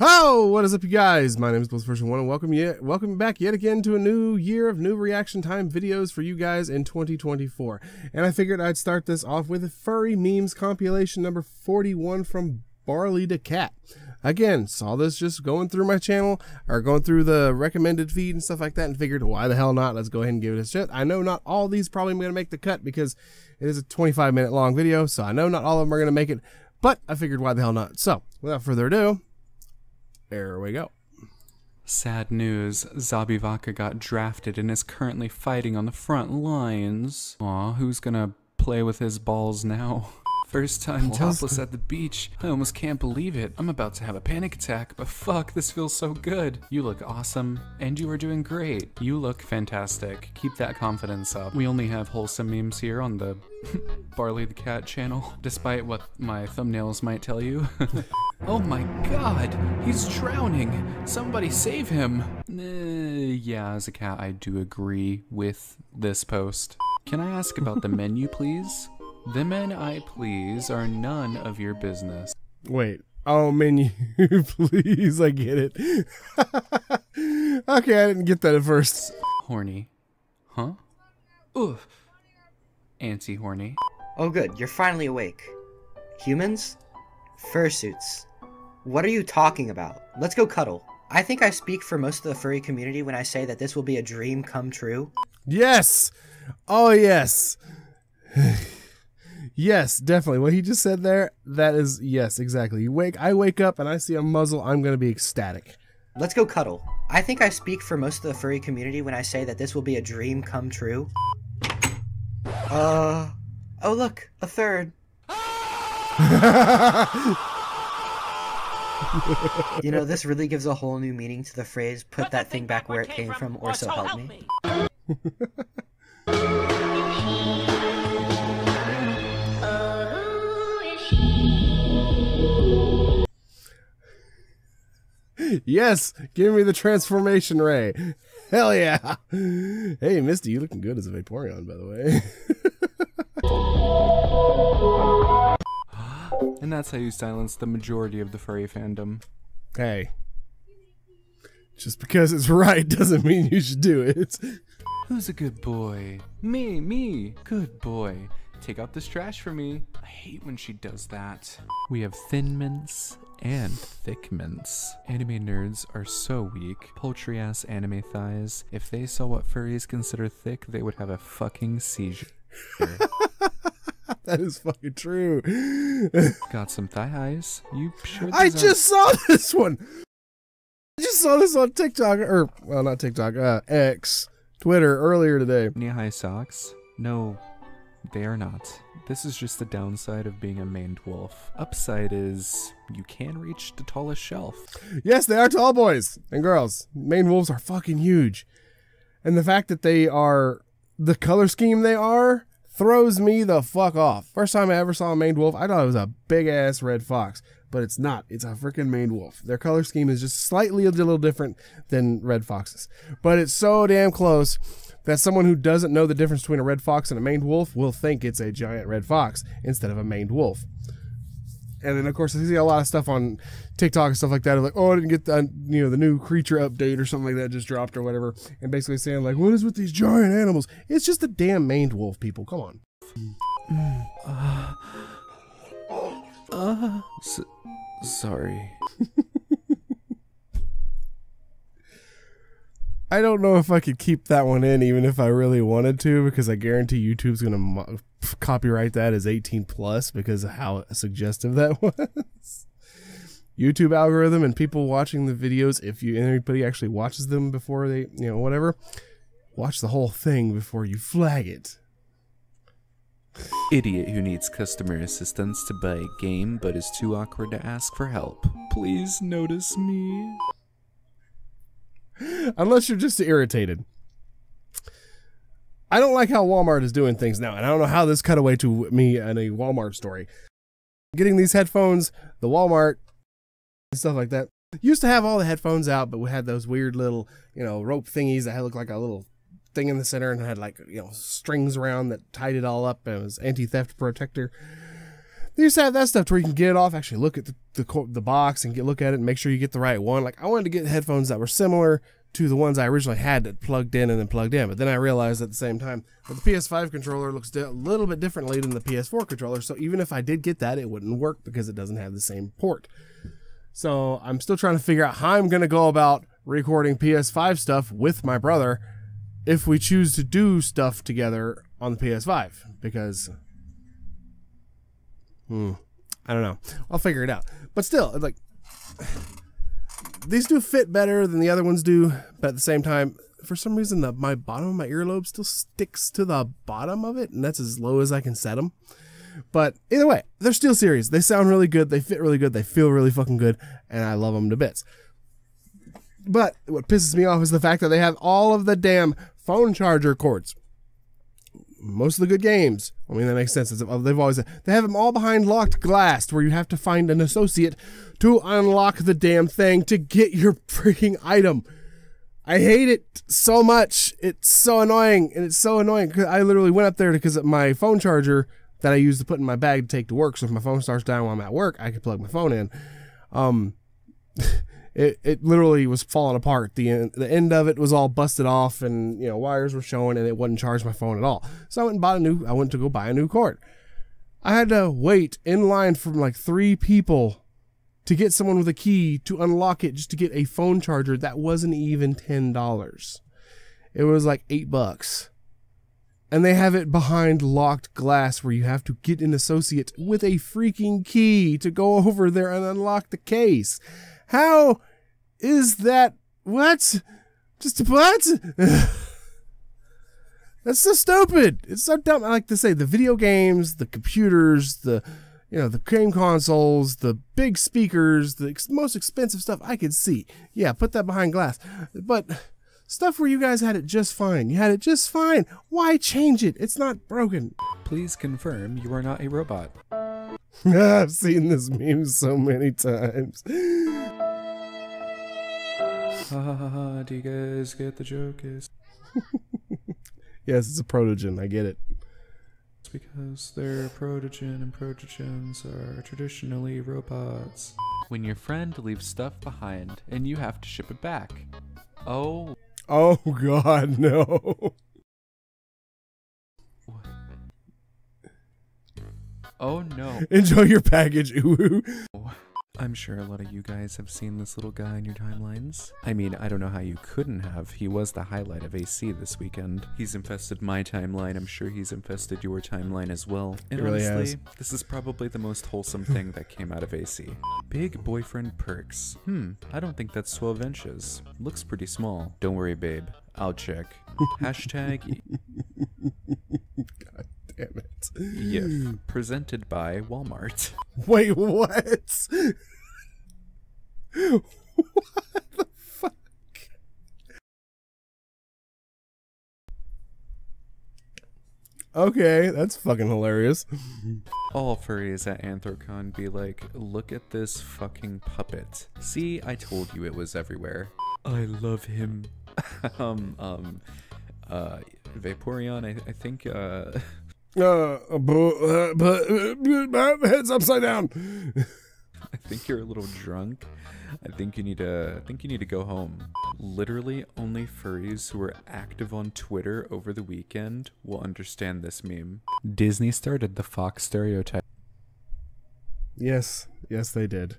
Oh, what is up, you guys? My name is BlitzVersion1 and welcome back yet again to a new year of new reaction time videos for you guys in 2024. And I figured I'd start this off with a furry memes compilation number 41 from Barley the Cat. Again, saw this just going through my channel or going through the recommended feed and stuff like that, and figured, why the hell not? Let's go ahead and give it a shot. I know not all these probably going to make the cut because it is a 25-minute long video, so I know not all of them are going to make it. But I figured, why the hell not? So, without further ado. There we go. Sad news. Zabivaka got drafted and is currently fighting on the front lines. Aw, who's gonna play with his balls now? First time topless at the beach. I almost can't believe it. I'm about to have a panic attack, but fuck, this feels so good. You look awesome, and you are doing great. You look fantastic. Keep that confidence up. We only have wholesome memes here on the Barley the Cat channel, despite what my thumbnails might tell you. Oh my god, he's drowning. Somebody save him. Yeah, as a cat, I do agree with this post. Can I ask about the menu, please? The men I please are none of your business. Wait. Oh, menu, please. I get it. Okay, I didn't get that at first. Horny. Huh? Oof. Anti-horny. Oh good, you're finally awake. Humans? Fursuits. What are you talking about? Let's go cuddle. I think I speak for most of the furry community when I say that this will be a dream come true. Yes! Oh yes! Yes, definitely. What he just said there, that is, yes, exactly. I wake up and I see a muzzle, I'm going to be ecstatic. Let's go cuddle. I think I speak for most of the furry community when I say that this will be a dream come true. Oh look, a third. You know, this really gives a whole new meaning to the phrase, put that thing back where it came from, or so help me. Yes, give me the transformation ray. Hell yeah. Hey, Misty, you looking good as a Vaporeon, by the way. And that's how you silence the majority of the furry fandom. Hey. Just because it's right doesn't mean you should do it. Who's a good boy? Me. Good boy. Take out this trash for me. I hate when she does that. We have thin mints and thick mints. Anime nerds are so weak. Poultry ass anime thighs. If they saw what furries consider thick, they would have a fucking seizure. That is fucking true. Got some thigh highs. You sure? I just saw this on TikTok, or well, not TikTok, X, Twitter earlier today. Knee high socks? No, they are not. This is just the downside of being a maned wolf. Upside is you can reach the tallest shelf. Yes, they are tall boys and girls. Maned wolves are fucking huge. And the fact that they are, the color scheme they are, throws me the fuck off. First time I ever saw a maned wolf, I thought it was a big ass red fox, but it's not. It's a freaking maned wolf. Their color scheme is just slightly a little different than red foxes, but it's so damn close that someone who doesn't know the difference between a red fox and a maned wolf will think it's a giant red fox instead of a maned wolf. And then, of course, I see a lot of stuff on TikTok and stuff like that. Like, oh, I didn't get the, the new creature update or something like that just dropped or whatever. And basically saying, like, what is with these giant animals? It's just a damn maned wolf, people. Come on. Sorry. I don't know if I could keep that one in even if I really wanted to, because I guarantee YouTube's going to copyright that as 18+ because of how suggestive that was. YouTube algorithm and people watching the videos, if you anybody actually watches them before they, whatever, watch the whole thing before you flag it. Idiot who needs customer assistance to buy a game but is too awkward to ask for help. Please notice me. Unless you're just irritated. I don't like how Walmart is doing things now, and I don't know how this cut away to me and a Walmart story. Getting these headphones, the Walmart, and stuff like that. Used to have all the headphones out, but we had those weird little, rope thingies that looked like a little thing in the center and had like, strings around that tied it all up, and it was anti-theft protector. They used to have that stuff to where you can get it off, actually look at the the box and look at it and make sure you get the right one. Like, I wanted to get headphones that were similar to the ones I originally had that plugged in and then plugged in. But then I realized at the same time that the PS5 controller looks a little bit differently than the PS4 controller. So even if I did get that, it wouldn't work because it doesn't have the same port. So I'm still trying to figure out how I'm going to go about recording PS5 stuff with my brother if we choose to do stuff together on the PS5, because I don't know. I'll figure it out. But still, like, these do fit better than the other ones do, but at the same time, for some reason, my bottom of my earlobe still sticks to the bottom of it, and that's as low as I can set them. But either way, they're still series. They sound really good. They fit really good. They feel really fucking good, and I love them to bits. But what pisses me off is the fact that they have all of the damn phone charger cords. Most of the good games, I mean, that makes sense. They've always, they have them all behind locked glass where you have to find an associate to unlock the damn thing to get your freaking item. I hate it so much. It's so annoying, and it's so annoying because I literally went up there because my phone charger that I used to put in my bag to take to work. So if my phone starts dying while I'm at work, I could plug my phone in. It literally was falling apart. The end of it was all busted off, and you know, wires were showing, and it wouldn't charge my phone at all. So I went and bought I went to go buy a new cord. I had to wait in line from like 3 people to get someone with a key to unlock it just to get a phone charger that wasn't even $10. It was like $8. And they have it behind locked glass where you have to get an associate with a freaking key to go over there and unlock the case. How is that? What? Just what? That's so stupid. It's so dumb. I like to say the video games, the computers, the game consoles, the big speakers, the most expensive stuff I could see. Yeah, put that behind glass. But stuff where you guys had it just fine. You had it just fine. Why change it? It's not broken. Please confirm you are not a robot. I've seen this meme so many times. Do you guys get the joke? Yes, it's a protogen. I get it. It's because they're protogen, and protogens are traditionally robots. When your friend leaves stuff behind and you have to ship it back. Oh. Oh God, no. Oh no. Enjoy your package, uwu. I'm sure a lot of you guys have seen this little guy in your timelines. I mean, I don't know how you couldn't have. He was the highlight of AC this weekend. He's infested my timeline. I'm sure he's infested your timeline as well. And it really honestly, has. This is probably the most wholesome thing that came out of AC. Big boyfriend perks. I don't think that's 12 inches. Looks pretty small. Don't worry, babe. I'll check. Hashtag... God. Damn it. Yeah. Presented by Walmart. Wait, what? What the fuck? Okay, that's fucking hilarious. All furries at Anthrocon be like, look at this fucking puppet. See, I told you it was everywhere. I love him. Vaporeon, I think, but my head's upside down. I think you're a little drunk. I think you need to go home. Literally only furries who are active on Twitter over the weekend will understand this meme. Disney started the Fox stereotype. Yes, yes they did.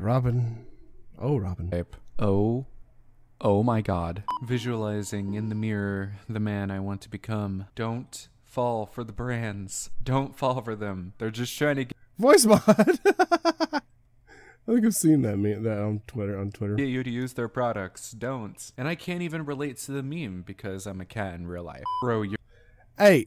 Robin. Oh, Robin. Oh. Oh my God. Visualizing in the mirror the man I want to become. Don't fall for the brands. Don't fall for them. They're just trying to get voice mod. I think I've seen that meme on Twitter. Get you to use their products. Don't. And I can't even relate to the meme because I'm a cat in real life. Bro, you're... Hey,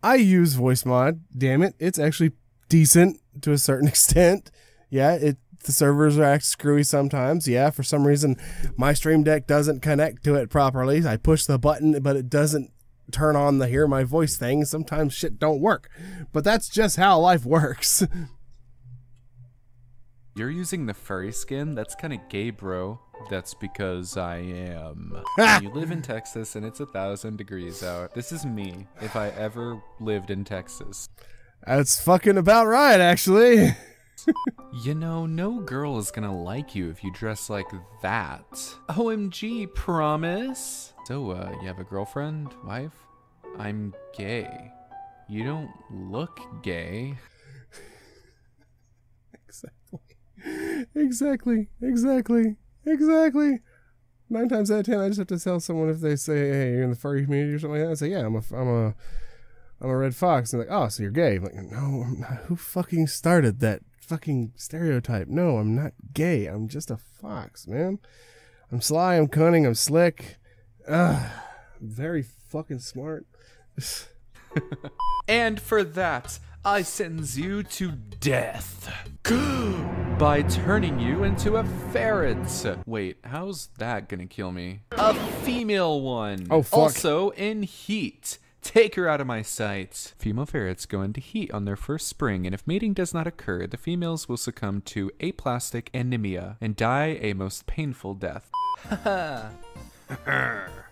I use voice mod. Damn it. It's actually decent to a certain extent. Yeah, the servers are screwy sometimes. Yeah, for some reason, my Stream Deck doesn't connect to it properly. I push the button, but it doesn't turn on the hear my voice thing. Sometimes shit don't work. But that's just how life works. You're using the furry skin? That's kind of gay, bro. That's because I am. You live in Texas, and it's 1,000 degrees out. This is me if I ever lived in Texas. That's fucking about right, actually. You know, no girl is gonna like you if you dress like that. OMG, promise? So, you have a girlfriend? Wife? I'm gay. You don't look gay. Exactly. 9 times out of 10, I just have to tell someone if they say, hey, you're in the furry community or something like that. I say, yeah, I'm a red fox. And they're like, oh, so you're gay. I'm like, no, I'm not. Who fucking started that fucking stereotype? No, I'm not gay. I'm just a fox, man. I'm sly. I'm cunning. I'm slick. Very fucking smart. And for that, I sentence you to death by turning you into a ferret. Wait, how's that gonna kill me? A female one. Oh, fuck. Also in heat. Take her out of my sight. Female ferrets go into heat on their first spring, and if mating does not occur, the females will succumb to aplastic anemia and die a most painful death. Haha.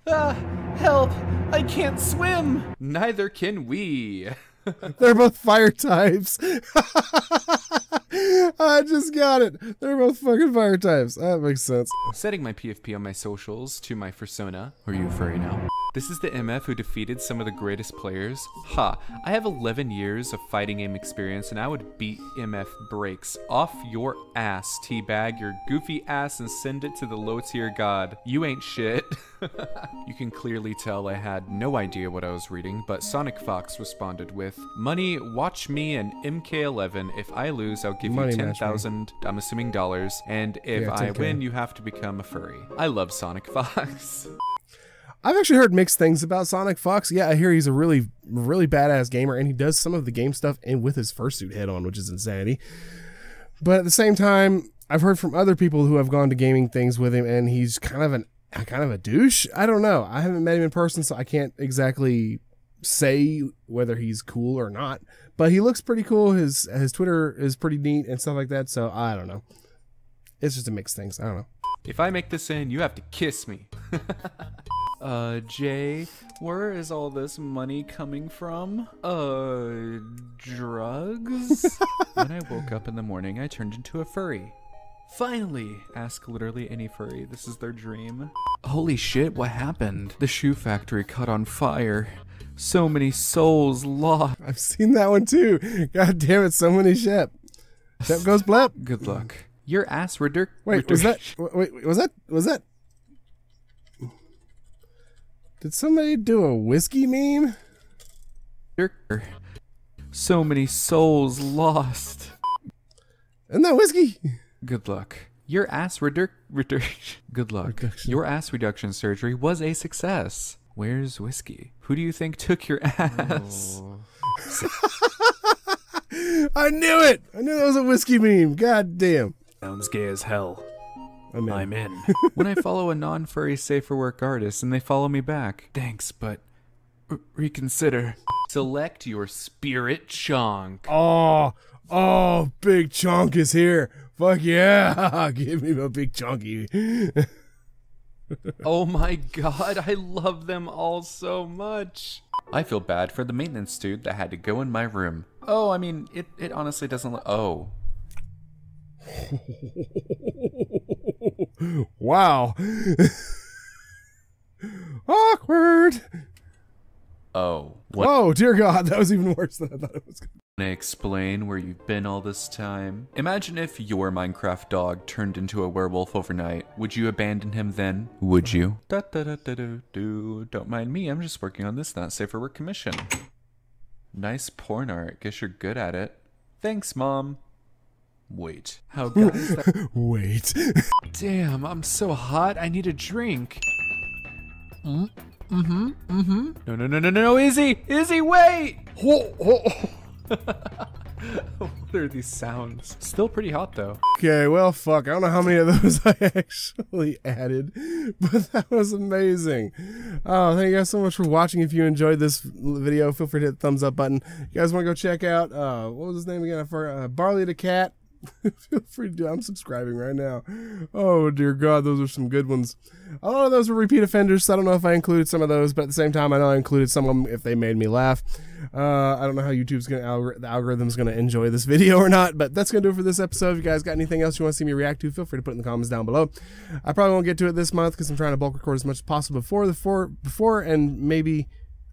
Help! I can't swim! Neither can we. They're both fire types. I just got it. They're both fucking fire types. That makes sense. Setting my PFP on my socials to my fursona. Are you a furry now? This is the MF who defeated some of the greatest players. Ha, I have 11 years of fighting game experience, and I would beat MF breaks off your ass, teabag, your goofy ass, and send it to the low tier god. You ain't shit. You can clearly tell I had no idea what I was reading, but Sonic Fox responded with, money, watch me and MK11. If I lose, I'll give money you 10,000, I'm assuming dollars, and if I win, you have to become a furry. I love Sonic Fox. I've actually heard mixed things about Sonic Fox. Yeah, I hear he's a really, really badass gamer, and he does some of the game stuff and with his fursuit head on, which is insanity. But at the same time, I've heard from other people who have gone to gaming things with him, and he's kind of a douche. I don't know. I haven't met him in person, so I can't exactly say whether he's cool or not. But he looks pretty cool. His Twitter is pretty neat and stuff like that. So I don't know. It's just a mixed things. I don't know. If I make this in, you have to kiss me. Jay, where is all this money coming from? Drugs? When I woke up in the morning, I turned into a furry. Finally! Ask literally any furry. This is their dream. Holy shit, what happened? The shoe factory caught on fire. So many souls lost. I've seen that one too. God damn it, so many Shep. Shep goes blep. Good luck. Your ass redirk. Wait, was that? Did somebody do a whiskey meme? So many souls lost. Isn't that whiskey? Good luck. Your ass reduction surgery was a success. Where's whiskey? Who do you think took your ass? Oh. I knew it! I knew that was a whiskey meme. God damn. Sounds gay as hell. I'm in. When I follow a non-furry safe-for-work artist and they follow me back. Thanks, but reconsider. Select your spirit chonk. Oh, big chonk is here. Fuck yeah. Give me my big chonky. Oh my god, I love them all so much. I feel bad for the maintenance dude that had to go in my room. Oh, I mean, it honestly doesn't look... Oh. Wow. Awkward. Oh. What? Oh, dear God. That was even worse than I thought it was going to be. Can I explain where you've been all this time? Imagine if your Minecraft dog turned into a werewolf overnight. Would you abandon him then? Would you? Don't mind me. I'm just working on this Not Safe for Work commission. Nice porn art. Guess you're good at it. Thanks, Mom. Wait. How God is that? Wait. Damn, I'm so hot. I need a drink. No, Izzy, wait! What are these sounds? Still pretty hot, though. Okay, well, fuck. I don't know how many of those I actually added, but that was amazing. Oh, thank you guys so much for watching. If you enjoyed this video, feel free to hit the thumbs up button. You guys want to go check out, what was his name again? Barley the Cat. Feel free to do. I'm subscribing right now. Oh dear God, those are some good ones. A lot of those were repeat offenders, so I don't know if I included some of those, but at the same time, I know I included some of them if they made me laugh. I don't know how YouTube's gonna the algorithm's gonna enjoy this video or not, but that's gonna do it for this episode. If you guys got anything else you want to see me react to, feel free to put it in the comments down below. I probably won't get to it this month because I'm trying to bulk record as much as possible before and maybe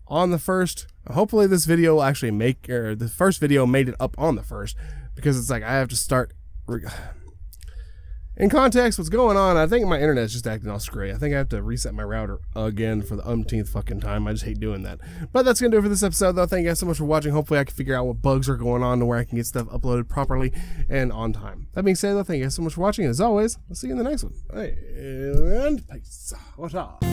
on the 1st. Hopefully this video will actually make, or the first video made it up on the 1st, because it's like I have to start. In context, what's going on? I think my internet's just acting all screwy. I think I have to reset my router again for the umpteenth fucking time. I just hate doing that. But that's gonna do it for this episode, though. Thank you guys so much for watching. Hopefully I can figure out what bugs are going on to where I can get stuff uploaded properly and on time. That being said, though, thank you guys so much for watching. And as always, I'll see you in the next one. All right, and peace. What's up?